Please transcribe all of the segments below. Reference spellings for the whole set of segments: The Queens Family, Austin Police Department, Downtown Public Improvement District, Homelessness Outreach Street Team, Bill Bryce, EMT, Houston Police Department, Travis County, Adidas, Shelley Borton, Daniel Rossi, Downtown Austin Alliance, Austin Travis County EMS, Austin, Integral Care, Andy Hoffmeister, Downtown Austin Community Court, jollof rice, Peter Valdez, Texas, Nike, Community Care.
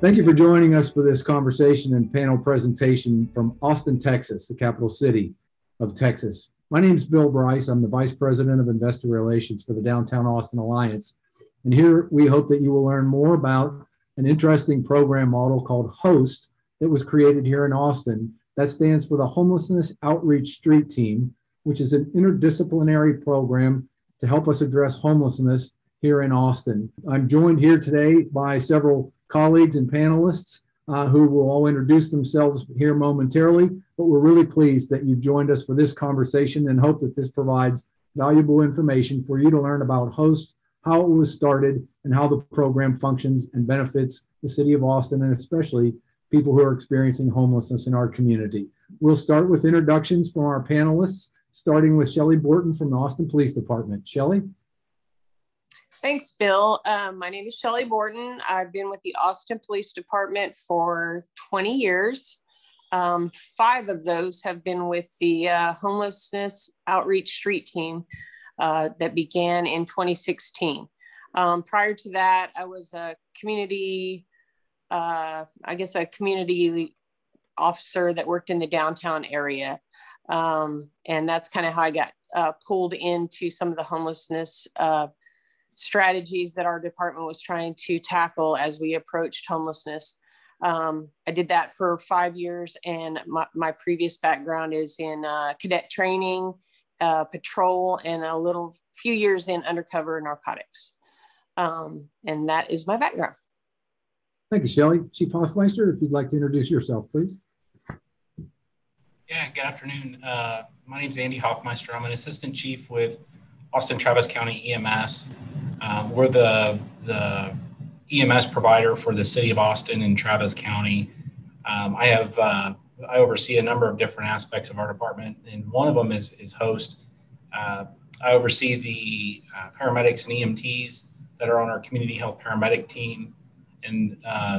Thank you for joining us for this conversation and panel presentation from Austin, Texas, the capital city of Texas. My name is Bill Bryce. I'm the Vice President of Investor Relations for the Downtown Austin Alliance. And here we hope that you will learn more about an interesting program model called HOST that was created here in Austin. That stands for the Homelessness Outreach Street Team, which is an interdisciplinary program to help us address homelessness here in Austin. I'm joined here today by several colleagues and panelists who will all introduce themselves here momentarily, but we're really pleased that you've joined us for this conversation and hope that this provides valuable information for you to learn about HOST, how it was started, and how the program functions and benefits the city of Austin, and especially people who are experiencing homelessness in our community. We'll start with introductions from our panelists, starting with Shelley Borton from the Austin Police Department. Shelley? Thanks, Bill. My name is Shelley Borton. I've been with the Austin Police Department for 20 years. 5 of those have been with the Homelessness Outreach Street Team that began in 2016. Prior to that, I was a community, a community officer that worked in the downtown area. And that's kind of how I got pulled into some of the homelessness strategies that our department was trying to tackle as we approached homelessness. I did that for 5 years, and my previous background is in cadet training, patrol, and a few years in undercover narcotics. And that is my background. Thank you, Shelley. Chief Hoffmeister, if you'd like to introduce yourself, please. Yeah, good afternoon. My name is Andy Hoffmeister. I'm an assistant chief with Austin Travis County EMS. We're the EMS provider for the city of Austin and Travis County. I oversee a number of different aspects of our department, and one of them is HOST. I oversee the paramedics and EMTs that are on our community health paramedic team, and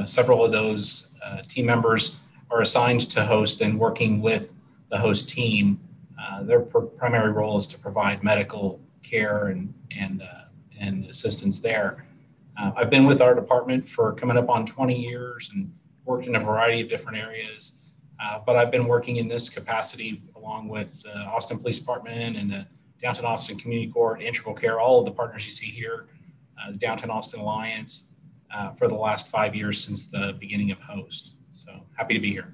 several of those team members are assigned to HOST and working with the HOST team. Their primary role is to provide medical care and assistance there. I've been with our department for coming up on 20 years and worked in a variety of different areas, but I've been working in this capacity along with the Austin Police Department and the Downtown Austin Community Court, Integral Care, all of the partners you see here, the Downtown Austin Alliance, for the last 5 years since the beginning of HOST. So happy to be here.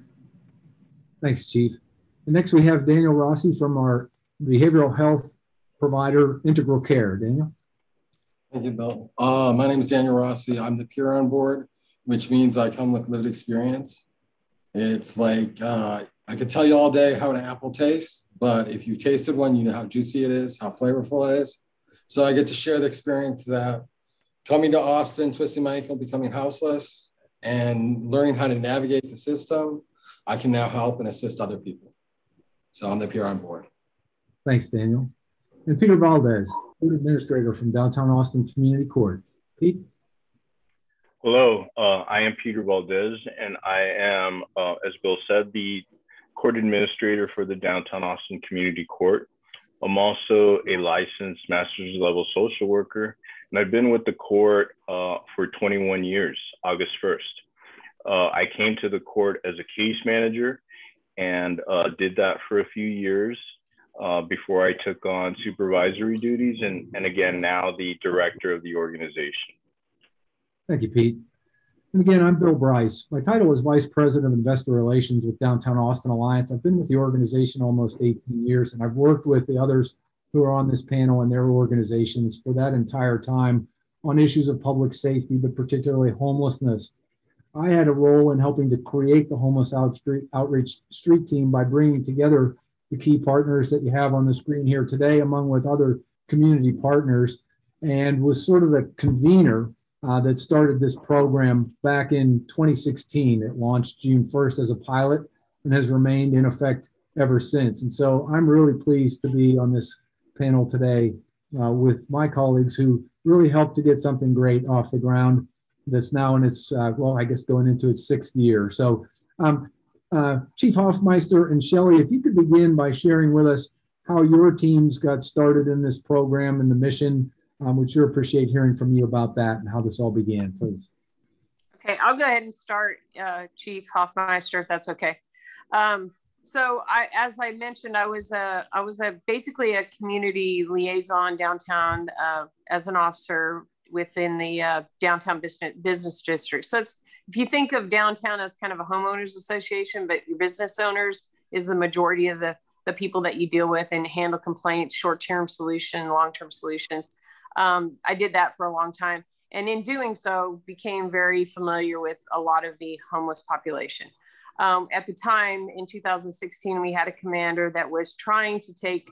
Thanks, Chief. And next we have Daniel Rossi from our behavioral health provider, Integral Care. Daniel? Thank you, Bill. My name is Daniel Rossi. I'm the peer on board, which means I come with lived experience. It's like, I could tell you all day how an apple tastes, but if you tasted one, you know how juicy it is, how flavorful it is. So I get to share the experience that coming to Austin, twisting my ankle, becoming houseless, and learning how to navigate the system, I can now help and assist other people. So I'm the peer on board. Thanks, Daniel. And Peter Valdez, Food Administrator from Downtown Austin Community Court. Pete? Hello, I am Peter Valdez, and I am, as Bill said, the Court Administrator for the Downtown Austin Community Court. I'm also a licensed master's level social worker, and I've been with the court for 21 years, August 1st. I came to the court as a case manager and did that for a few years. Before I took on supervisory duties, and again, now the director of the organization. Thank you, Pete. And again, I'm Bill Bryce. My title is Vice President of Investor Relations with Downtown Austin Alliance. I've been with the organization almost 18 years, and I've worked with the others who are on this panel and their organizations for that entire time on issues of public safety, but particularly homelessness. I had a role in helping to create the Homeless Outreach Street Team by bringing together the key partners that you have on the screen here today, among with other community partners, and was sort of the convener that started this program back in 2016. It launched June 1st as a pilot and has remained in effect ever since. And so I'm really pleased to be on this panel today with my colleagues who really helped to get something great off the ground that's now in its, well, I guess going into its 6th year. So Chief Hoffmeister and Shelley, if you could begin by sharing with us how your teams got started in this program and the mission, we'd sure appreciate hearing from you about that and how this all began, please. Okay, I'll go ahead and start, Chief Hoffmeister, if that's okay. So as I mentioned, I was basically a community liaison downtown as an officer within the downtown business district. So it's, if you think of downtown as kind of a homeowners association, but your business owners is the majority of the people that you deal with and handle complaints, short-term solution, long-term solutions. I did that for a long time. And in doing so, became very familiar with a lot of the homeless population. At the time in 2016, we had a commander that was trying to take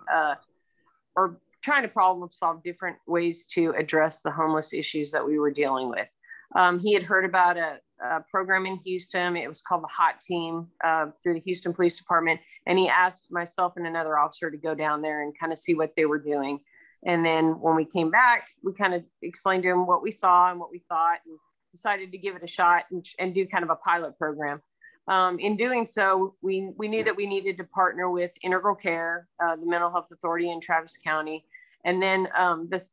or trying to problem solve different ways to address the homeless issues that we were dealing with. He had heard about a program in Houston. It was called the HOT Team through the Houston Police Department. And he asked myself and another officer to go down there and kind of see what they were doing. And then when we came back, we kind of explained to him what we saw and what we thought and decided to give it a shot and do kind of a pilot program. In doing so, we knew that we needed to partner with Integral Care, the mental health authority in Travis County. And then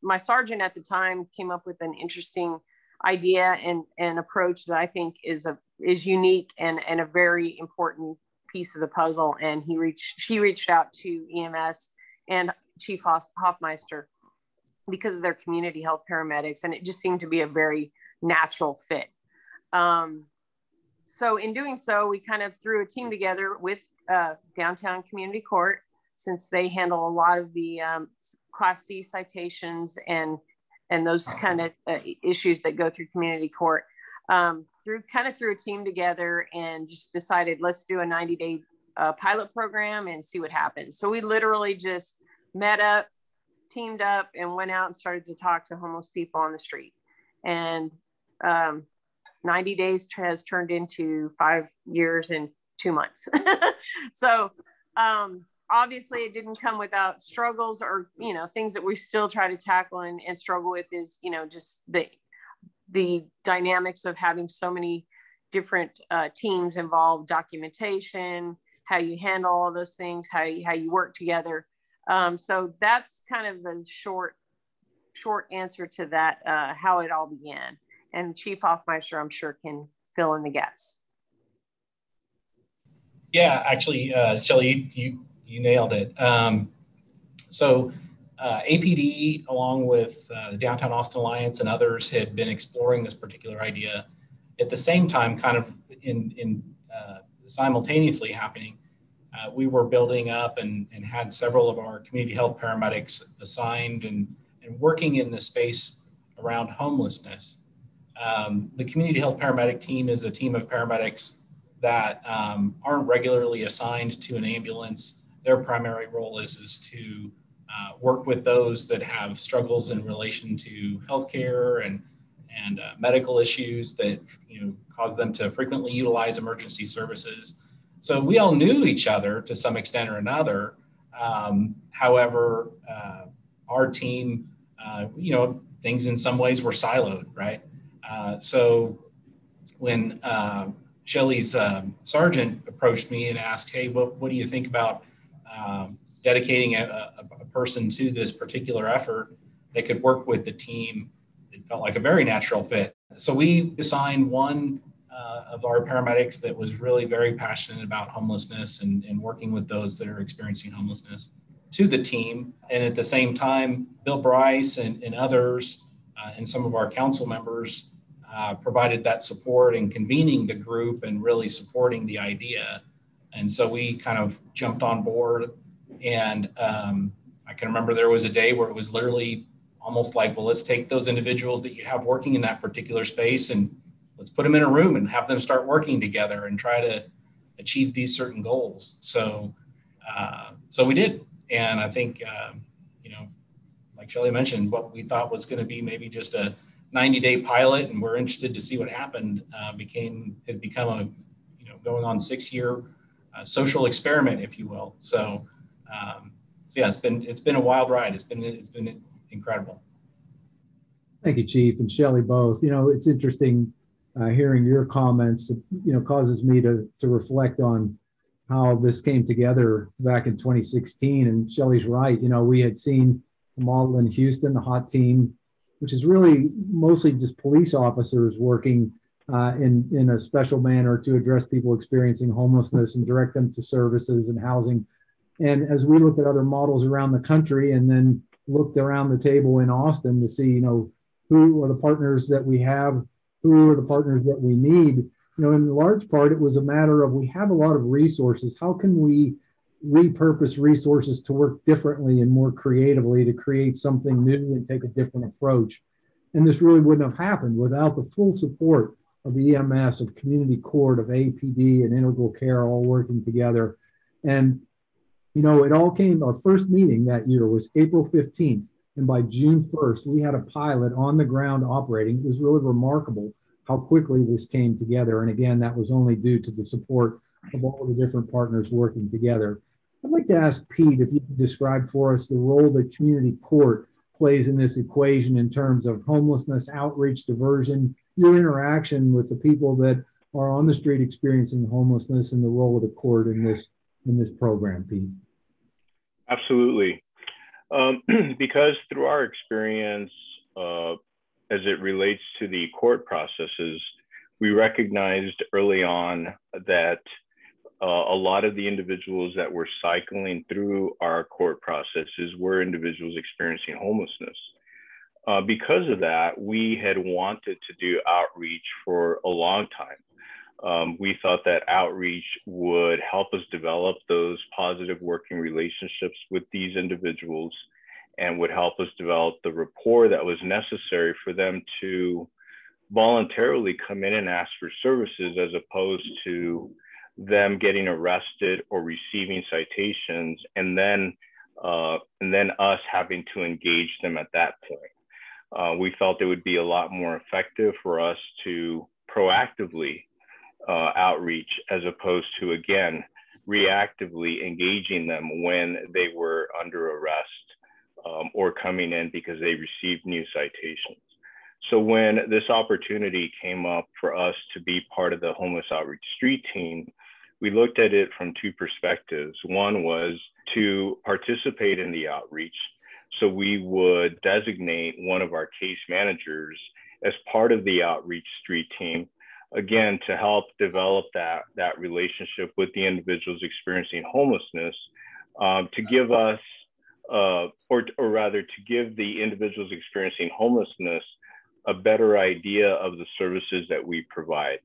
my sergeant at the time came up with an interesting idea and approach that I think is unique and a very important piece of the puzzle. And she reached out to EMS and Chief Hoffmeister because of their community health paramedics. And it just seemed to be a very natural fit. So in doing so, we kind of threw a team together with Downtown Community Court, since they handle a lot of the Class C citations and those kind of issues that go through Community Court. Threw a team together and just decided, let's do a 90-day pilot program and see what happens. So we literally just met up, teamed up, and went out and started to talk to homeless people on the street. And 90 days has turned into 5 years and 2 months. So obviously it didn't come without struggles or, you know, things that we still try to tackle and struggle with is, you know, just the dynamics of having so many different teams involved, documentation, how you handle all those things, how you work together. So that's kind of the short answer to that, how it all began. And Chief Hoffmeister, I'm sure, can fill in the gaps. Yeah, actually, Shelley, you nailed it. So APD, along with the Downtown Austin Alliance and others, had been exploring this particular idea at the same time, kind of in simultaneously happening. We were building up and had several of our community health paramedics assigned and working in the space around homelessness. The community health paramedic team is a team of paramedics that aren't regularly assigned to an ambulance. Their primary role is to work with those that have struggles in relation to healthcare and medical issues that, you know, cause them to frequently utilize emergency services. So we all knew each other to some extent or another. However, our team, you know, things in some ways were siloed, right? So when Shelley's sergeant approached me and asked, hey, what do you think about dedicating a person to this particular effort that could work with the team, it felt like a very natural fit. So we assigned one of our paramedics that was really very passionate about homelessness and working with those that are experiencing homelessness to the team. And at the same time, Bill Bryce and others and some of our council members provided that support in convening the group and really supporting the idea. And so we kind of jumped on board. And I can remember there was a day where it was literally almost like, well, let's take those individuals that you have working in that particular space and let's put them in a room and have them start working together and try to achieve these certain goals. So, so we did. And I think, you know, like Shelley mentioned, what we thought was going to be maybe just a 90-day pilot, and we're interested to see what happened, has become a, you know, going on 6-year social experiment, if you will. So, so yeah, it's been a wild ride. It's been incredible. Thank you, Chief and Shelley both. You know, it's interesting hearing your comments. You know, causes me to reflect on how this came together back in 2016. And Shelley's right. You know, we had seen the model in Houston, the HOT Team, which is really mostly just police officers working in a special manner to address people experiencing homelessness and direct them to services and housing. And as we looked at other models around the country and then looked around the table in Austin to see, you know, who are the partners that we have, who are the partners that we need, you know, in large part, it was a matter of we have a lot of resources. How can we repurpose resources to work differently and more creatively to create something new and take a different approach? And this really wouldn't have happened without the full support of EMS, of Community Court, of APD, and Integral Care all working together. And, you know, it all came, our first meeting that year was April 15th. And by June 1st, we had a pilot on the ground operating. It was really remarkable how quickly this came together. And again, that was only due to the support of all the different partners working together. I'd like to ask Pete if you could describe for us the role that Community Court plays in this equation in terms of homelessness, outreach, diversion, your interaction with the people that are on the street experiencing homelessness, and the role of the court in this program, Pete. Absolutely. Because through our experience, as it relates to the court processes, we recognized early on that a lot of the individuals that were cycling through our court processes were individuals experiencing homelessness. Because of that, we had wanted to do outreach for a long time. We thought that outreach would help us develop those positive working relationships with these individuals and would help us develop the rapport that was necessary for them to voluntarily come in and ask for services, as opposed to them getting arrested or receiving citations and then us having to engage them at that point. We felt it would be a lot more effective for us to proactively outreach, as opposed to, again, reactively engaging them when they were under arrest or coming in because they received new citations. So when this opportunity came up for us to be part of the Homeless Outreach Street Team, we looked at it from two perspectives. One was to participate in the outreach. So we would designate one of our case managers as part of the outreach street team, again, to help develop that relationship with the individuals experiencing homelessness, to give us, or rather to give the individuals experiencing homelessness a better idea of the services that we provide,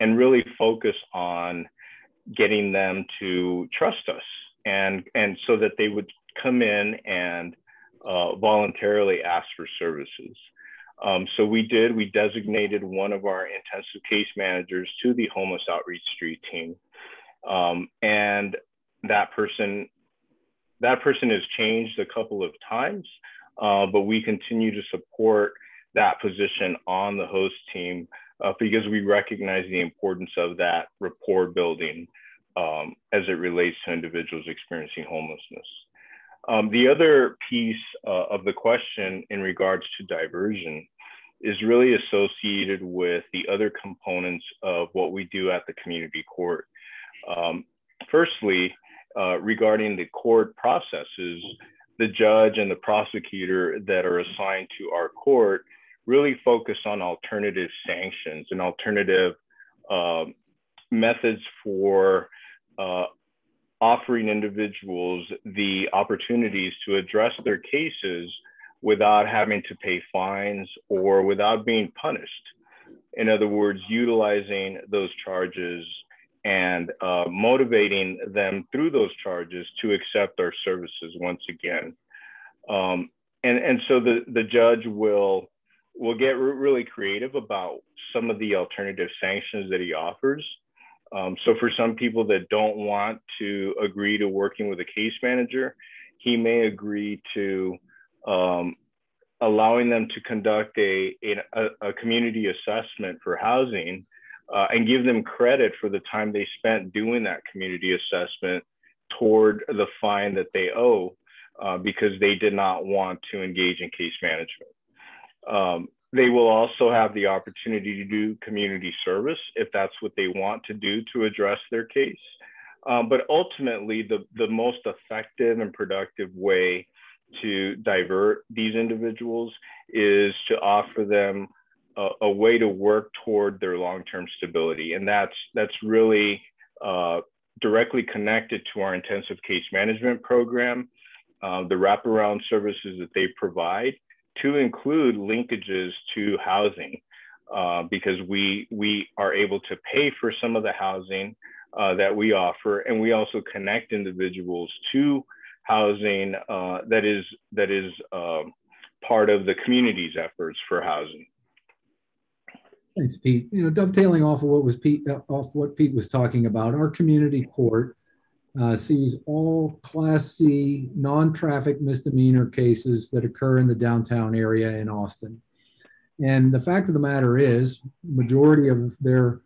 and really focus on getting them to trust us, and so that they would come in and voluntarily ask for services. So we designated one of our intensive case managers to the Homeless Outreach Street Team, and that person has changed a couple of times. But we continue to support that position on the host team because we recognize the importance of that rapport building as it relates to individuals experiencing homelessness. The other piece of the question in regards to diversion is really associated with the other components of what we do at the community court. Firstly, regarding the court processes, the judge and the prosecutor that are assigned to our court really focus on alternative sanctions and alternative methods for offering individuals the opportunities to address their cases without having to pay fines or without being punished. In other words, utilizing those charges and motivating them through those charges to accept our services once again. And so the judge will get really creative about some of the alternative sanctions that he offers. So for some people that don't want to agree to working with a case manager, he may agree to allowing them to conduct a community assessment for housing, and give them credit for the time they spent doing that community assessment toward the fine that they owe because they did not want to engage in case management. They will also have the opportunity to do community service if that's what they want to do to address their case. But ultimately, the most effective and productive way to divert these individuals is to offer them a way to work toward their long-term stability. And that's really directly connected to our intensive case management program, the wraparound services that they provide, to include linkages to housing, because we are able to pay for some of the housing that we offer, and we also connect individuals to housing that is part of the community's efforts for housing. Thanks, Pete. You know, dovetailing off of what Pete was talking about, our community court sees all Class C non-traffic misdemeanor cases that occur in the downtown area in Austin. And the fact of the matter is, majority of their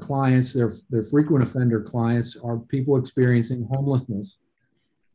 clients, their frequent offender clients, are people experiencing homelessness.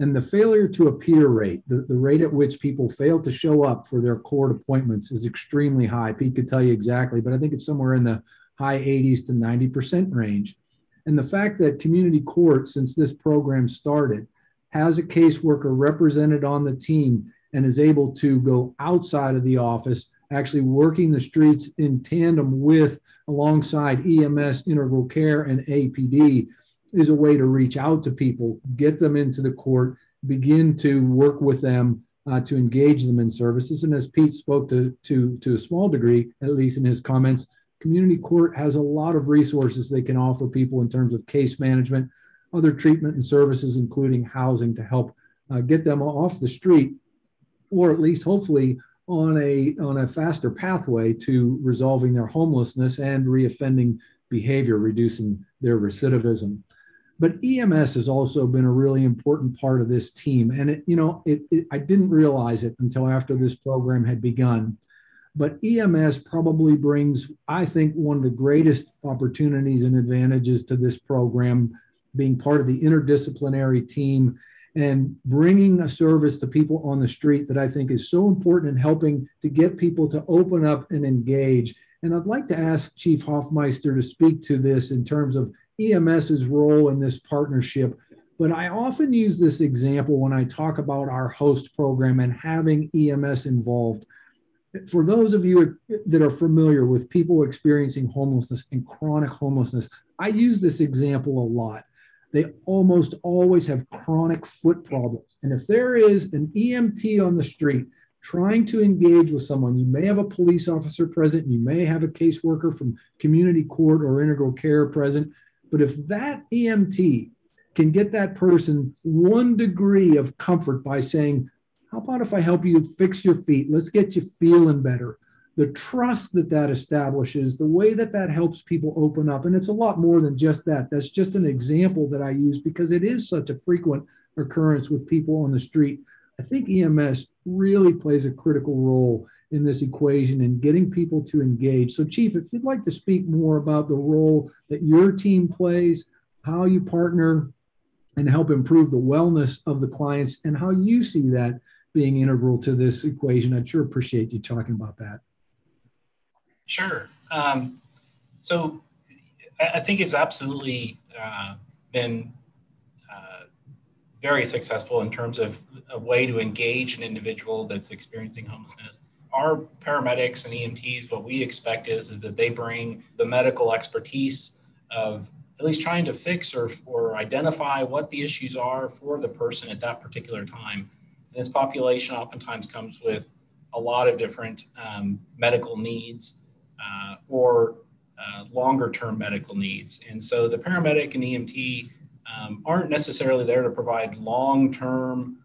And the failure to appear rate, the rate at which people fail to show up for their court appointments, is extremely high. Pete could tell you exactly, but I think it's somewhere in the high 80s to 90% range. And the fact that community court, since this program started, has a caseworker represented on the team and is able to go outside of the office, actually working the streets in tandem with, alongside EMS, Integral Care, and APD, is a way to reach out to people, get them into the court, begin to work with them to engage them in services. And as Pete spoke to a small degree, at least in his comments, community court has a lot of resources they can offer people in terms of case management, other treatment and services, including housing, to help get them off the street, or at least hopefully on a faster pathway to resolving their homelessness and reoffending behavior, reducing their recidivism. But EMS has also been a really important part of this team. And I didn't realize it until after this program had begun. But EMS probably brings, I think, one of the greatest opportunities and advantages to this program, being part of the interdisciplinary team and bringing a service to people on the street that I think is so important in helping to get people to open up and engage. And I'd like to ask Chief Hoffmeister to speak to this in terms of EMS's role in this partnership. But I often use this example when I talk about our host program and having EMS involved. For those of you that are familiar with people experiencing homelessness and chronic homelessness, I use this example a lot. They almost always have chronic foot problems. And if there is an EMT on the street trying to engage with someone, you may have a police officer present, you may have a caseworker from community court or Integral Care present, but if that EMT can get that person one degree of comfort by saying, "How about if I help you fix your feet? Let's get you feeling better." The trust that establishes, the way that helps people open up. And it's a lot more than just that. That's just an example that I use because it is such a frequent occurrence with people on the street. I think EMS really plays a critical role in this equation and getting people to engage. So Chief, if you'd like to speak more about the role that your team plays, how you partner and help improve the wellness of the clients, and how you see that being integral to this equation, I'd sure appreciate you talking about that. Sure. So I think it's absolutely been very successful in terms of a way to engage an individual that's experiencing homelessness. Our paramedics and EMTs, what we expect is that they bring the medical expertise of at least trying to fix or identify what the issues are for the person at that particular time. And this population oftentimes comes with a lot of different medical needs or longer-term medical needs. And so the paramedic and EMT aren't necessarily there to provide long-term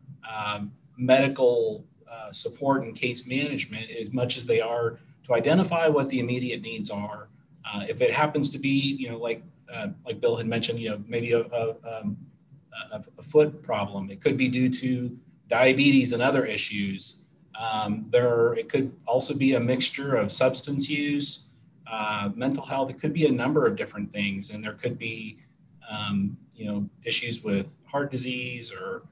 medical support and case management as much as they are to identify what the immediate needs are. If it happens to be, like Bill had mentioned, maybe a foot problem. It could be due to diabetes and other issues. It could also be a mixture of substance use, mental health. It could be a number of different things, and there could be, issues with heart disease or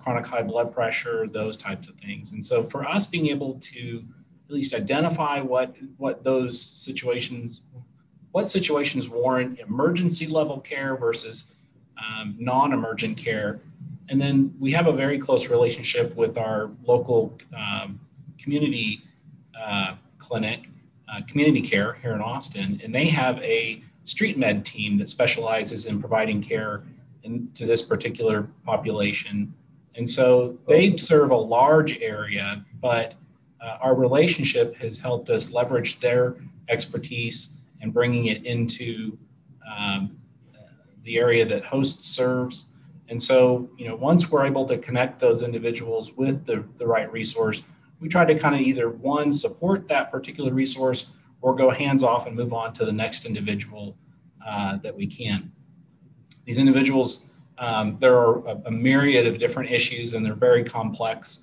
chronic high blood pressure, those types of things. And so, for us, being able to at least identify what situations warrant emergency level care versus non-emergent care. And then we have a very close relationship with our local community clinic Community Care here in Austin, and they have a street med team that specializes in providing care to this particular population. And so they serve a large area, but our relationship has helped us leverage their expertise and bringing it into the area that Host serves. And so, you know, once we're able to connect those individuals with the right resource, we try to kind of either one, support that particular resource, or go hands off and move on to the next individual that we can. These individuals, there are a myriad of different issues and they're very complex.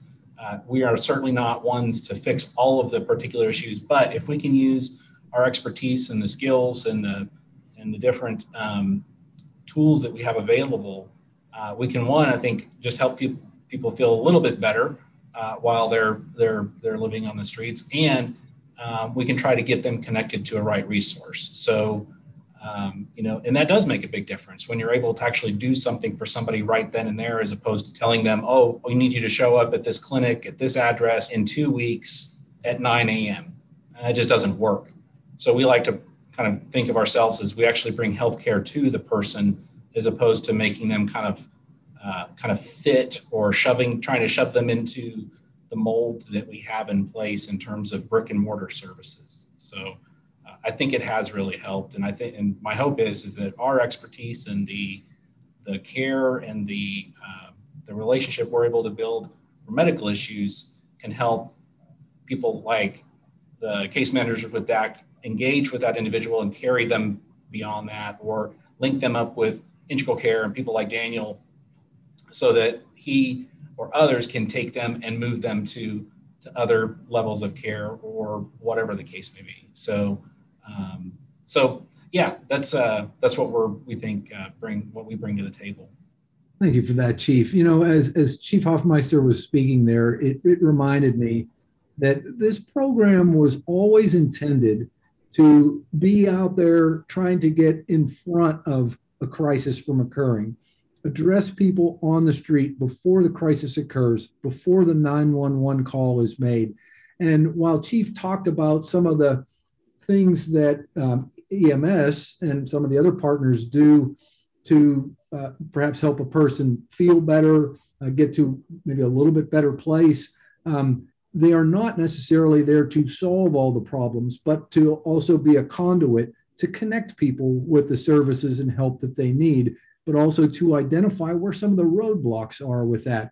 We are certainly not ones to fix all of the particular issues, but if we can use our expertise and the skills and the different tools that we have available, we can, one, I think, just help people feel a little bit better while they're living on the streets, and we can try to get them connected to a right resource. So, you know, and that does make a big difference when you're able to actually do something for somebody right then and there, as opposed to telling them, oh, we need you to show up at this clinic at this address in 2 weeks at 9 a.m. It just doesn't work. So we like to kind of think of ourselves as we actually bring healthcare to the person, as opposed to making them kind of fit or trying to shove them into the mold that we have in place in terms of brick and mortar services. So I think it has really helped, and I think, and my hope is that our expertise and the care and the relationship we're able to build for medical issues can help people like the case managers with DAC engage with that individual and carry them beyond that, or link them up with Integral Care and people like Daniel, so that he or others can take them and move them to other levels of care or whatever the case may be. So, yeah, that's what we bring to the table. Thank you for that, Chief. You know, as Chief Hoffmeister was speaking there, it reminded me that this program was always intended to be out there trying to get in front of a crisis from occurring, address people on the street before the crisis occurs, before the 911 call is made. And while Chief talked about some of the things that EMS and some of the other partners do to perhaps help a person feel better, get to maybe a little bit better place, they are not necessarily there to solve all the problems, but to also be a conduit to connect people with the services and help that they need, but also to identify where some of the roadblocks are with that.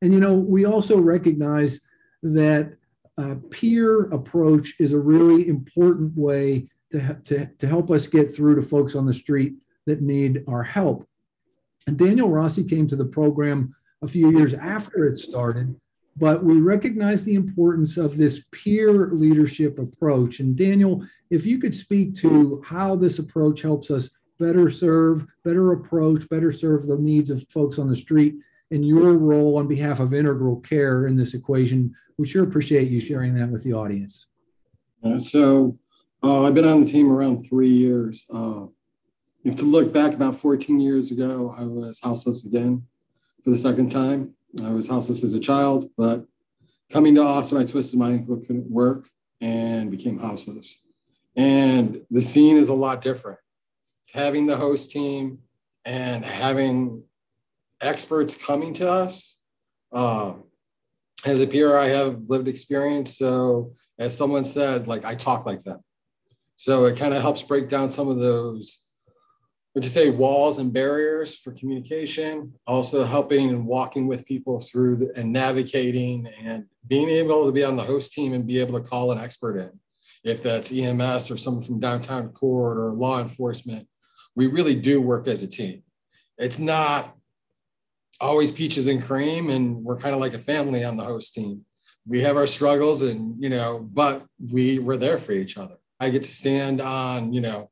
And, you know, we also recognize that a peer approach is a really important way to help us get through to folks on the street that need our help. And Daniel Rossi came to the program a few years after it started, but we recognize the importance of this peer leadership approach. And Daniel, if you could speak to how this approach helps us better serve, better approach, better serve the needs of folks on the street, and your role on behalf of Integral Care in this equation, we sure appreciate you sharing that with the audience. So I've been on the team around 3 years. You have to look back about 14 years ago, I was houseless again for the second time. I was houseless as a child, but coming to Austin, I twisted my ankle, couldn't work, and became houseless. And the scene is a lot different. Having the host team and having experts coming to us. As a peer, I have lived experience. So as someone said, like, I talk like them. So it kind of helps break down some of those, would you say, walls and barriers for communication, also helping and walking with people through and navigating and being able to be on the host team and be able to call an expert in. If that's EMS or someone from downtown court or law enforcement, we really do work as a team. It's not always peaches and cream, and we're kind of like a family on the host team. We have our struggles, and, you know, but we're there for each other. I get to stand on, you know,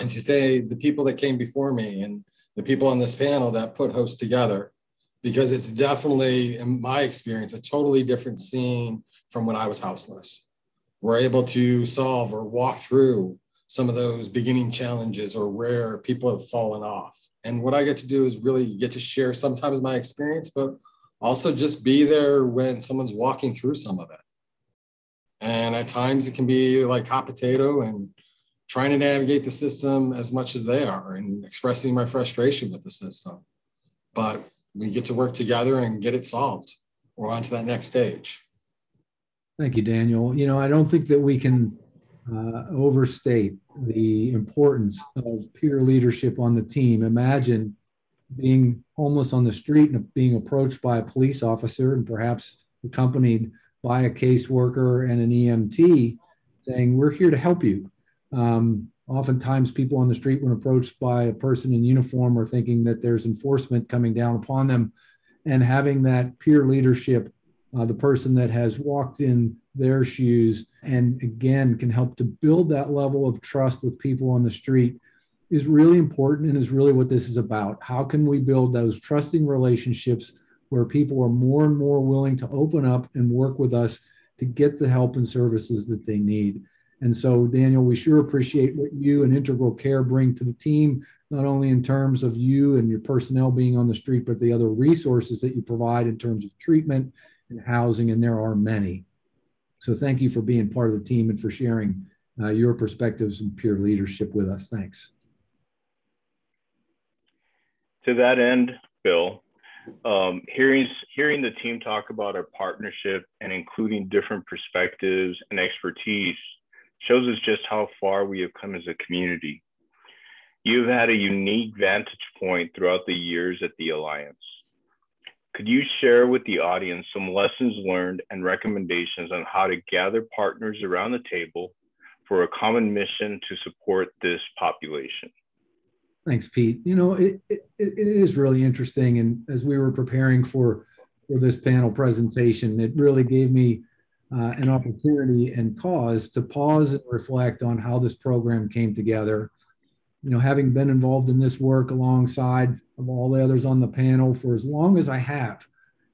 and to say the people that came before me and the people on this panel that put Host together, because it's definitely, in my experience, a totally different scene from when I was houseless. We're able to solve or walk through some of those beginning challenges or where people have fallen off. And what I get to do is really get to share sometimes my experience, but also just be there when someone's walking through some of it. And at times it can be like hot potato and trying to navigate the system as much as they are and expressing my frustration with the system. But we get to work together and get it solved. We're on to that next stage. Thank you, Daniel. You know, I don't think that we can overstate the importance of peer leadership on the team. Imagine being homeless on the street and being approached by a police officer and perhaps accompanied by a caseworker and an EMT saying, we're here to help you. Oftentimes people on the street, when approached by a person in uniform, are thinking that there's enforcement coming down upon them, and having that peer leadership, the person that has walked in their shoes and again can help to build that level of trust with people on the street, is really important and is really what this is about. How can we build those trusting relationships where people are more and more willing to open up and work with us to get the help and services that they need? And so, Daniel, we sure appreciate what you and Integral Care bring to the team, not only in terms of you and your personnel being on the street, but the other resources that you provide in terms of treatment and housing, and there are many. So thank you for being part of the team and for sharing your perspectives and peer leadership with us. Thanks. To that end, Bill, hearing the team talk about our partnership and including different perspectives and expertise shows us just how far we have come as a community. You've had a unique vantage point throughout the years at the Alliance. Could you share with the audience some lessons learned and recommendations on how to gather partners around the table for a common mission to support this population? Thanks, Pete. You know, it is really interesting. And as we were preparing for this panel presentation, it really gave me an opportunity and cause to pause and reflect on how this program came together. You know, having been involved in this work alongside of all the others on the panel for as long as I have,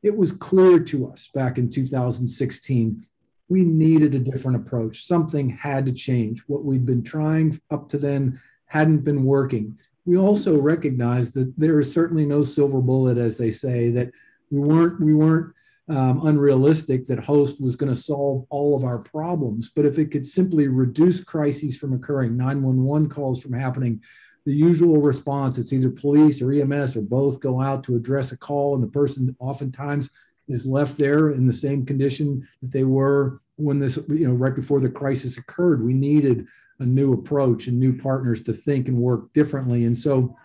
it was clear to us back in 2016, we needed a different approach. Something had to change. What we'd been trying up to then hadn't been working. We also recognized that there is certainly no silver bullet, as they say, that we weren't unrealistic that host was going to solve all of our problems. But if it could simply reduce crises from occurring, 911 calls from happening, the usual response, it's either police or EMS or both go out to address a call, and the person oftentimes is left there in the same condition that they were when this, you know, right before the crisis occurred. We needed a new approach and new partners to think and work differently. And so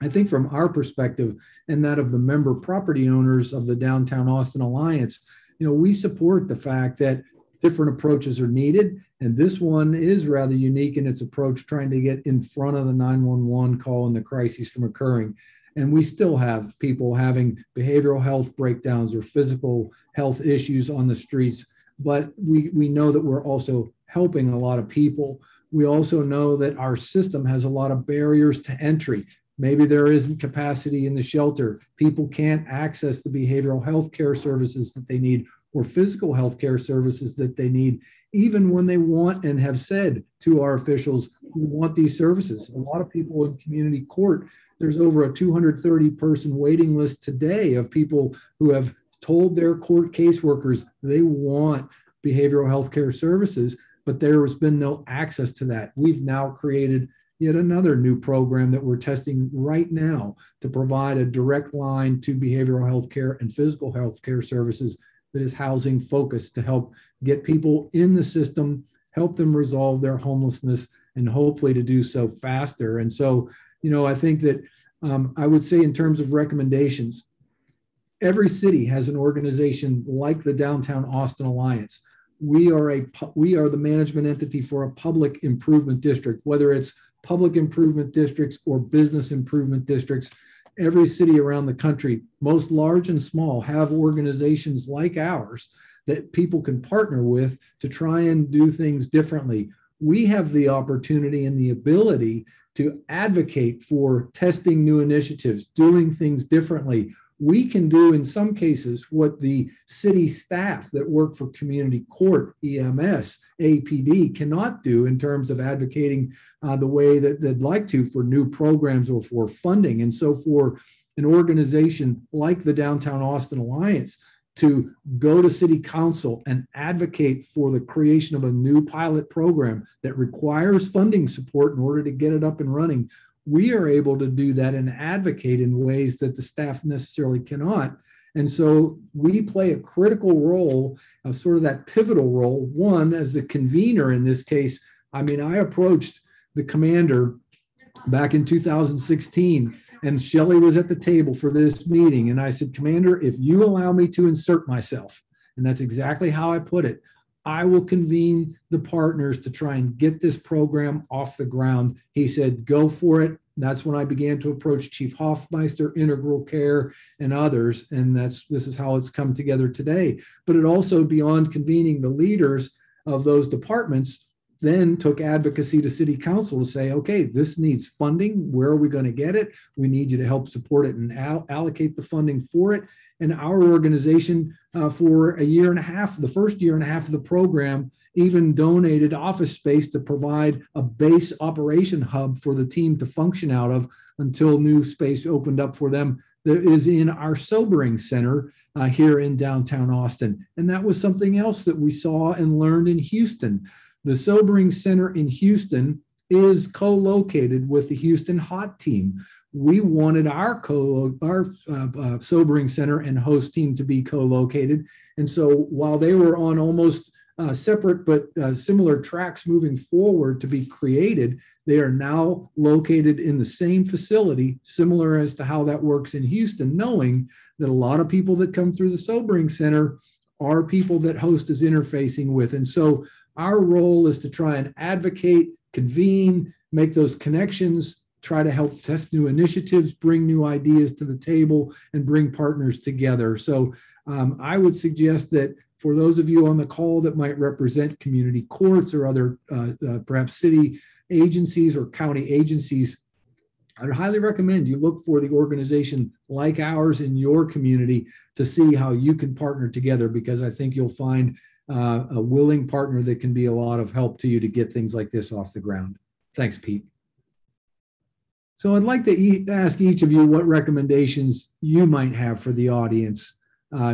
I think from our perspective and that of the member property owners of the Downtown Austin Alliance, you know, we support the fact that different approaches are needed. And this one is rather unique in its approach, trying to get in front of the 911 call and the crises from occurring. And we still have people having behavioral health breakdowns or physical health issues on the streets, but we know that we're also helping a lot of people. We also know that our system has a lot of barriers to entry. Maybe there isn't capacity in the shelter. People can't access the behavioral health care services that they need or physical health care services that they need, even when they want and have said to our officials, we want these services. A lot of people in community court, there's over a 230-person waiting list today of people who have told their court caseworkers they want behavioral health care services, but there has been no access to that. We've now created yet another new program that we're testing right now to provide a direct line to behavioral health care and physical health care services that is housing focused, to help get people in the system, help them resolve their homelessness, and hopefully to do so faster. And so, you know, I think that I would say in terms of recommendations, every city has an organization like the Downtown Austin Alliance. We are the management entity for a public improvement district, whether it's public improvement districts or business improvement districts. Every city around the country, most large and small, have organizations like ours that people can partner with to try and do things differently. We have the opportunity and the ability to advocate for testing new initiatives, doing things differently. We can do, in some cases, what the city staff that work for community court, EMS, APD cannot do in terms of advocating the way that they'd like to for new programs or for funding. And so for an organization like the Downtown Austin Alliance to go to city council and advocate for the creation of a new pilot program that requires funding support in order to get it up and running, we are able to do that and advocate in ways that the staff necessarily cannot. And so we play a critical role, sort of that pivotal role, one, as the convener in this case. I mean, I approached the commander back in 2016, and Shelley was at the table for this meeting. And I said, Commander, if you allow me to insert myself, and that's exactly how I put it, I will convene the partners to try and get this program off the ground. He said, go for it. That's when I began to approach Chief Hoffmeister, Integral Care, and others. And this is how it's come together today. But it also, beyond convening the leaders of those departments, then took advocacy to city council to say, okay, this needs funding. Where are we going to get it? We need you to help support it and allocate the funding for it. And our organization, for a year and a half, the first year and a half of the program, even donated office space to provide a base operation hub for the team to function out of until new space opened up for them that is in our sobering center here in downtown Austin. And that was something else that we saw and learned in Houston. The sobering center in Houston is co-located with the Houston HOT team. We wanted our sobering center and host team to be co-located. And so while they were on almost separate but similar tracks moving forward to be created, they are now located in the same facility, similar as to how that works in Houston, knowing that a lot of people that come through the sobering center are people that host is interfacing with. And so our role is to try and advocate, convene, make those connections, try to help test new initiatives, bring new ideas to the table, and bring partners together. So I would suggest that for those of you on the call that might represent community courts or other perhaps city agencies or county agencies, I'd highly recommend you look for the organization like ours in your community to see how you can partner together, because I think you'll find a willing partner that can be a lot of help to you to get things like this off the ground. Thanks, Pete. So I'd like to ask each of you what recommendations you might have for the audience.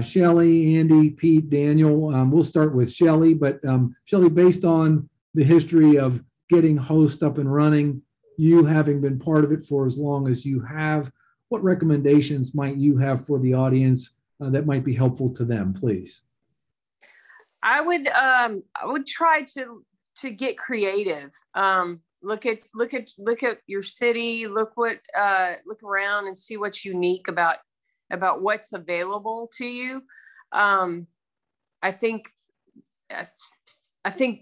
Shelley, Andy, Pete, Daniel, we'll start with Shelley, but Shelley, based on the history of getting Host up and running, you having been part of it for as long as you have, what recommendations might you have for the audience that might be helpful to them, please? I would try to get creative. Look at your city. Look around and see what's unique about what's available to you. I think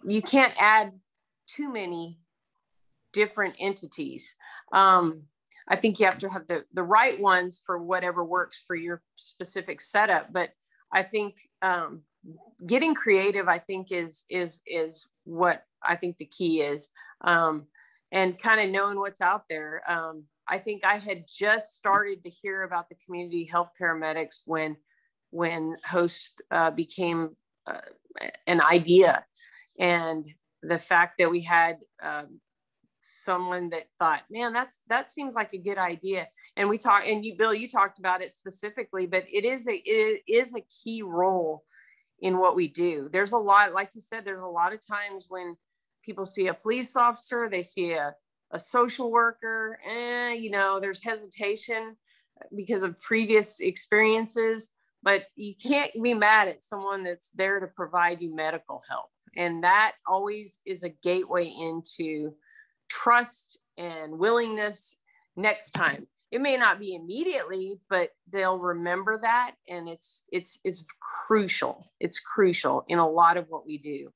you can't add too many different entities. I think you have to have the right ones for whatever works for your specific setup. But I think getting creative, I think, is what I think the key is, and kind of knowing what's out there. I think I had just started to hear about the community health paramedics when Host became an idea, and the fact that we had someone that thought, man, that seems like a good idea. And we talked, and you, Bill, you talked about it specifically, but it is a key role in what we do. There's a lot, like you said, there's a lot of times when people see a police officer, they see a social worker, you know, there's hesitation because of previous experiences, but you can't be mad at someone that's there to provide you medical help. And that always is a gateway into trust and willingness next time. It may not be immediately, but they'll remember that, and it's crucial. It's crucial in a lot of what we do,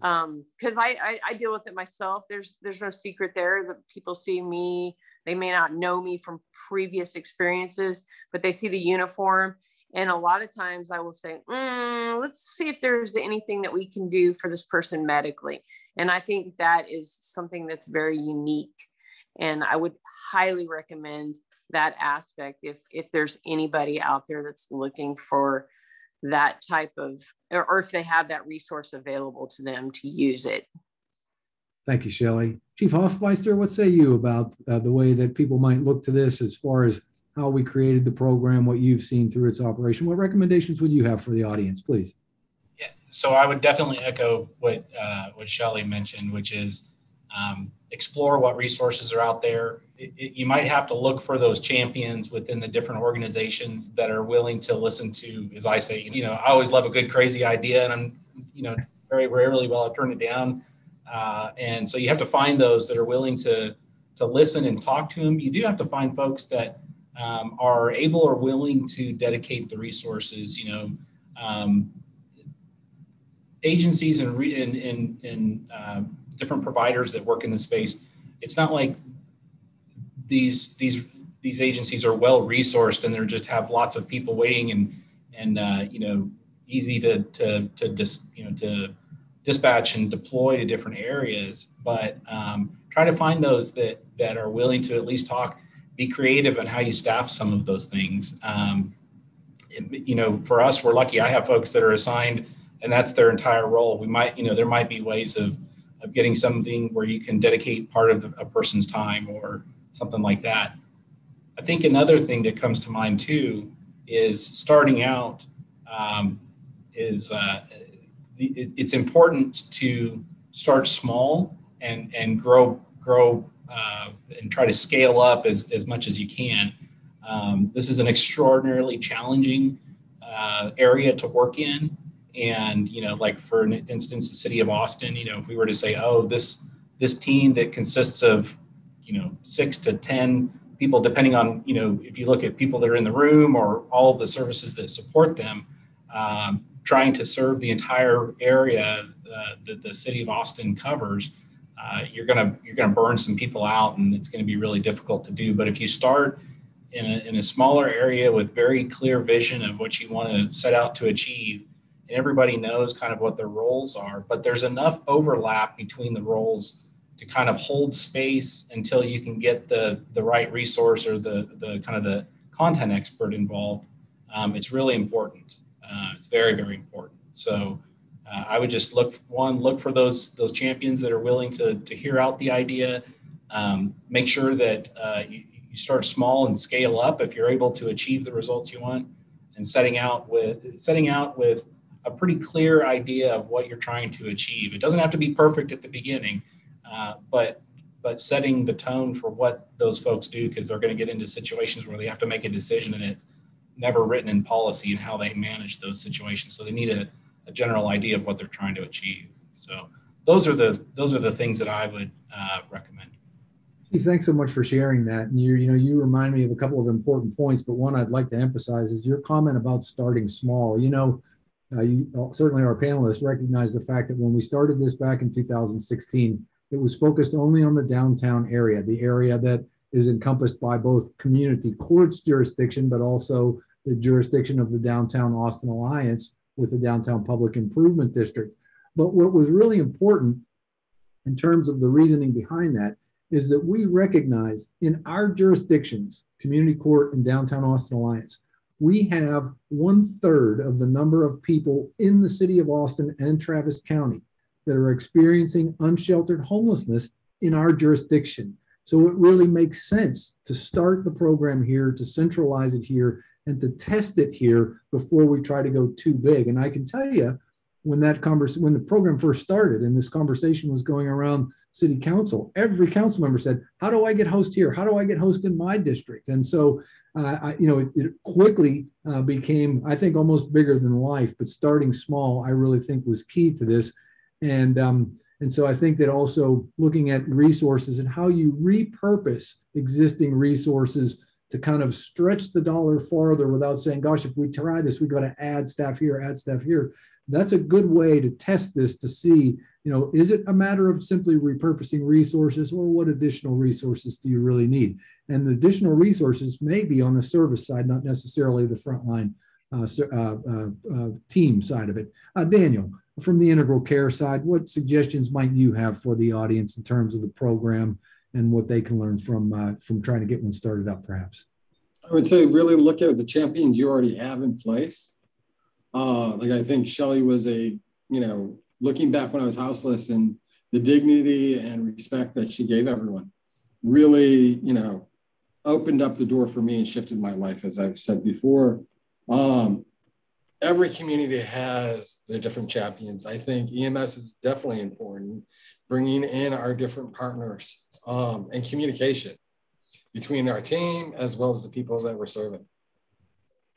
because I deal with it myself. There's no secret there that people see me. They may not know me from previous experiences, but they see the uniform, and a lot of times I will say, let's see if there's anything that we can do for this person medically. And I think that is something that's very unique. And I would highly recommend that aspect if there's anybody out there that's looking for that type of, or if they have that resource available to them to use it. Thank you, Shelley. Chief Hoffmeister, what say you about the way that people might look to this as far as how we created the program, what you've seen through its operation. What recommendations would you have for the audience, please? Yeah, so I would definitely echo what Shelley mentioned, which is explore what resources are out there. You might have to look for those champions within the different organizations that are willing to listen to, as I say, you know, I always love a good crazy idea, and I'm, you know, very rarely will I turn it down. And so you have to find those that are willing to listen and talk to them. You do have to find folks that are able or willing to dedicate the resources. You know, agencies and different providers that work in the space, it's not like these agencies are well resourced and they're just have lots of people waiting and you know, easy to dispatch and deploy to different areas. But try to find those that are willing to at least talk. Be creative in how you staff some of those things. You know, for us, we're lucky. I have folks that are assigned, and that's their entire role. We might, you know, there might be ways of getting something where you can dedicate part of a person's time or something like that. I think another thing that comes to mind too is starting out it's important to start small and grow and try to scale up as much as you can. This is an extraordinarily challenging area to work in. And, you know, like for instance, the city of Austin, you know, if we were to say, oh, this team that consists of, you know, 6 to 10 people, depending on, you know, if you look at people that are in the room or all of the services that support them, trying to serve the entire area that the city of Austin covers, you're gonna burn some people out, and it's gonna be really difficult to do. But if you start in a smaller area with very clear vision of what you want to set out to achieve, and everybody knows kind of what their roles are, but there's enough overlap between the roles to kind of hold space until you can get the right resource or the kind of the content expert involved. It's really important. It's very, very important. So I would just look for those champions that are willing to hear out the idea. Make sure that you start small and scale up if you're able to achieve the results you want, and setting out with a pretty clear idea of what you're trying to achieve. It doesn't have to be perfect at the beginning, but setting the tone for what those folks do, because they're going to get into situations where they have to make a decision, and it's never written in policy and how they manage those situations. So they need a general idea of what they're trying to achieve. So those are the things that I would recommend. Chief, thanks so much for sharing that. And you remind me of a couple of important points, but one I'd like to emphasize is your comment about starting small. You know, certainly our panelists recognize the fact that when we started this back in 2016, it was focused only on the downtown area, the area that is encompassed by both Community Court's jurisdiction, but also the jurisdiction of the Downtown Austin Alliance with the Downtown Public Improvement District. But what was really important in terms of the reasoning behind that is that we recognize in our jurisdictions, Community Court and Downtown Austin Alliance, we have 1/3 of the number of people in the city of Austin and Travis County that are experiencing unsheltered homelessness in our jurisdiction. So it really makes sense to start the program here, to centralize it here, and to test it here before we try to go too big. And I can tell you, when the program first started and this conversation was going around city council, every council member said, how do I get host here? How do I get host in my district? And so, it quickly became, I think, almost bigger than life, but starting small, I really think, was key to this. And so I think that also looking at resources and how you repurpose existing resources to kind of stretch the dollar farther without saying, gosh, if we try this, we got to add staff here. That's a good way to test this, to see, you know, is it a matter of simply repurposing resources, or what additional resources do you really need? And the additional resources may be on the service side, not necessarily the frontline team side of it. Daniel, from the Integral Care side, what suggestions might you have for the audience in terms of the program and what they can learn from trying to get one started up, perhaps? I would say really look at the champions you already have in place. Like I think Shelley was looking back when I was houseless and the dignity and respect that she gave everyone, really, opened up the door for me and shifted my life, as I've said before. Every community has their different champions. I think EMS is definitely important, bringing in our different partners and communication between our team as well as the people that we're serving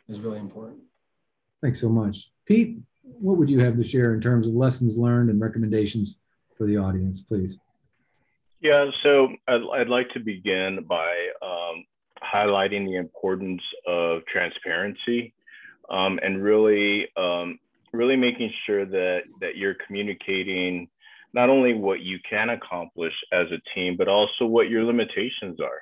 is really important. Thanks so much. Pete, what would you have to share in terms of lessons learned and recommendations for the audience, please? Yeah, so I'd like to begin by highlighting the importance of transparency and really making sure that you're communicating not only what you can accomplish as a team, but also what your limitations are,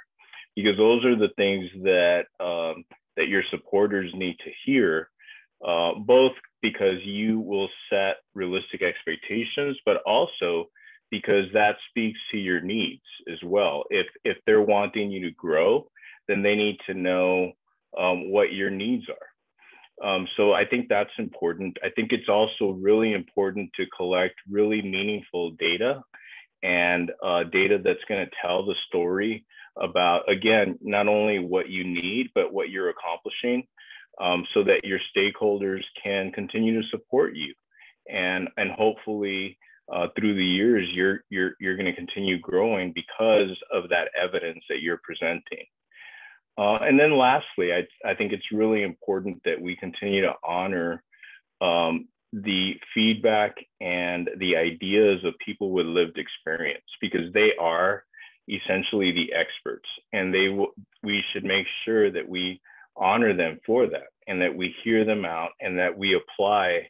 because those are the things that that your supporters need to hear, both because you will set realistic expectations, but also because that speaks to your needs as well. If they're wanting you to grow, then they need to know what your needs are. So I think that's important. I think it's also really important to collect really meaningful data, and data that's going to tell the story about, again, not only what you need, but what you're accomplishing, so that your stakeholders can continue to support you. And hopefully, through the years, you're going to continue growing because of that evidence that you're presenting. And then lastly, I think it's really important that we continue to honor the feedback and the ideas of people with lived experience, because they are essentially the experts, and we should make sure that we honor them for that, and that we hear them out, and that we apply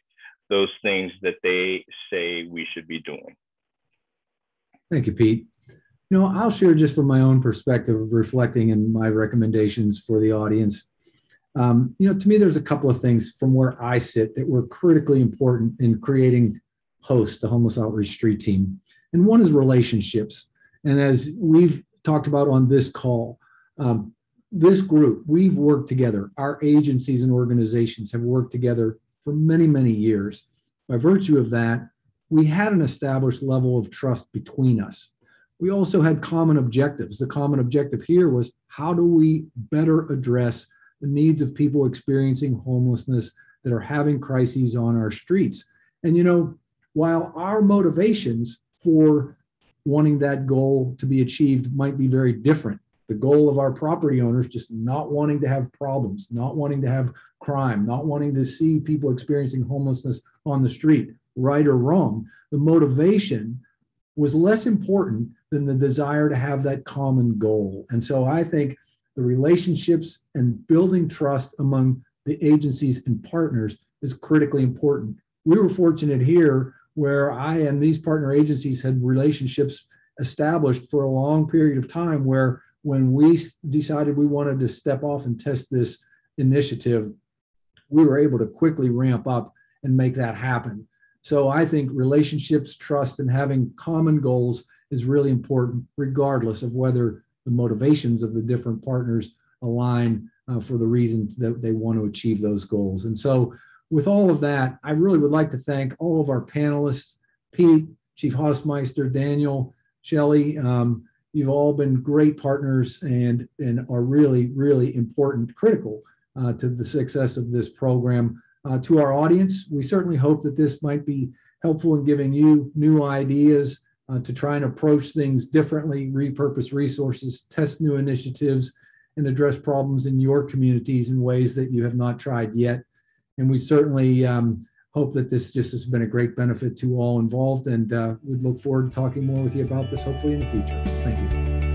those things that they say we should be doing. Thank you, Pete. You know, I'll share just from my own perspective, reflecting in my recommendations for the audience. You know, to me, there's a couple of things from where I sit that were critically important in creating HOST, the Homeless Outreach Street Team. And one is relationships. And as we've talked about on this call, this group, we've worked together. Our agencies and organizations have worked together for many, many years. By virtue of that, we had an established level of trust between us. We also had common objectives. The common objective here was, how do we better address the needs of people experiencing homelessness that are having crises on our streets? And you know, while our motivations for wanting that goal to be achieved might be very different, the goal of our property owners, just not wanting to have problems, not wanting to have crime, not wanting to see people experiencing homelessness on the street, right or wrong, the motivation was less important than the desire to have that common goal. And so I think the relationships and building trust among the agencies and partners is critically important. We were fortunate here where I and these partner agencies had relationships established for a long period of time, where when we decided we wanted to step off and test this initiative, we were able to quickly ramp up and make that happen. So I think relationships, trust, and having common goals is really important, regardless of whether the motivations of the different partners align for the reason that they want to achieve those goals. And so with all of that, I really would like to thank all of our panelists, Pete, Chief Hoffmeister, Daniel, Shelley. You've all been great partners and are really, really important, critical to the success of this program. To our audience, we certainly hope that this might be helpful in giving you new ideas to try and approach things differently, repurpose resources, test new initiatives, and address problems in your communities in ways that you have not tried yet. And we certainly hope that this just has been a great benefit to all involved, and we look forward to talking more with you about this hopefully in the future. Thank you.